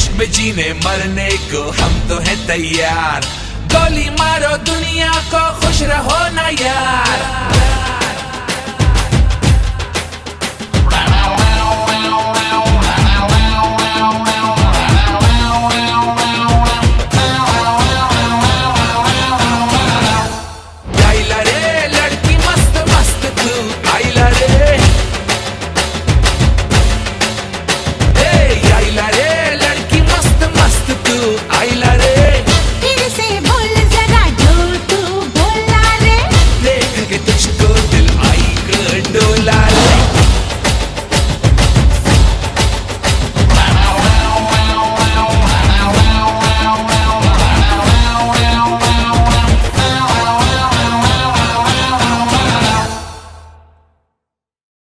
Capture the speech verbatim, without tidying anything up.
इश्क में जीने मरने को हम तो हैं तैयार। गोली मारो दुनिया को, खुश रहो ना यार।